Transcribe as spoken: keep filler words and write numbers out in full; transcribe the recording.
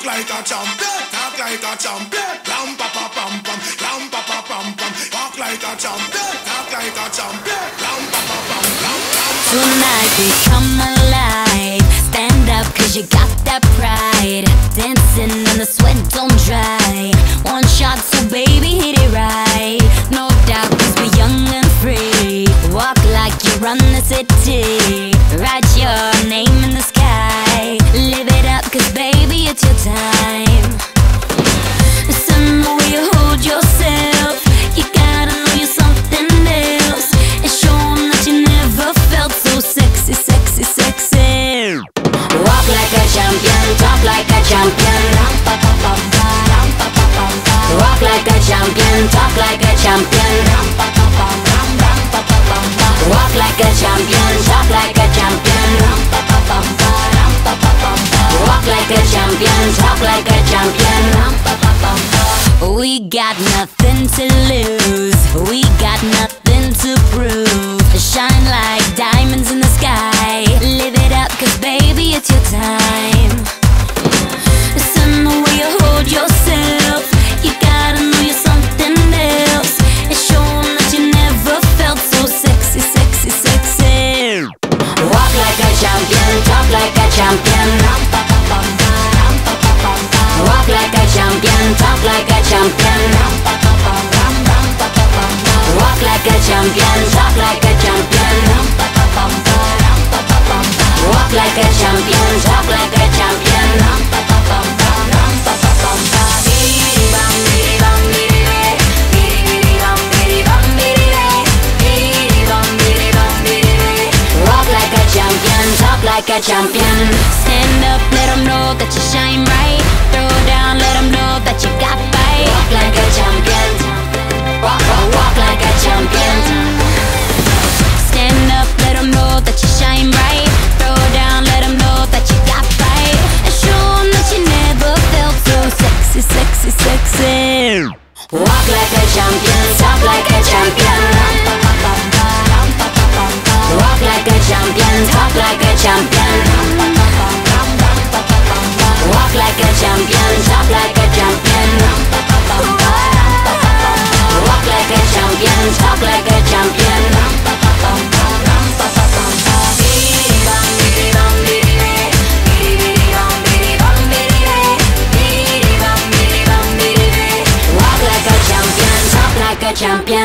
Talk like a champion, talk like a champion. Ram pa pa pam pam, ram pa pa pam pam. Talk like a champion, talk like a champion. Ram pa pa pam pam. Tonight we come alive. Stand up 'cause you got that pride. Dancing and the sweat don't dry. One shot, so baby hit it right. No doubt 'cause we're young and free. Walk like you run the city. Write your name in the sky. Live it up 'cause baby. It's your time. Some way you hold yourself. You gotta know you're something else. And show them that you never felt so sexy, sexy, sexy. Walk like a champion, talk like a champion. Walk like a champion, talk like a champion. Walk like a champion, talk like a champion. Walk like a champion, talk like a champion. We got nothing to lose, we got nothing to prove. Shine like diamonds in the sky. Live it up 'cause baby it's your time. Some way you hold yourself. You gotta know you're something else. And show 'em that you never felt so sexy, sexy, sexy. Walk like a champion, talk like a champion. Talk like a champion. Walk like a champion. Talk like a champion. Walk like a champion. Talk like a champion. Walk like a champion. Talk like a champion. Stand up, let 'em know that you shine bright. Throw down, let 'em know that you got fight. Walk like a champion. Walk, walk, walk like a champion. Stand up, let 'em know that you shine bright. Throw down, let 'em know that you got fight. And show 'em that you never felt so sexy, sexy, sexy. Walk like a champion, talk like a champion. Walk like a champion, talk like a champion. Walk like a champion, talk like a champion. Walk like a champion, talk like a champion. Walk like a champion, talk like a champion.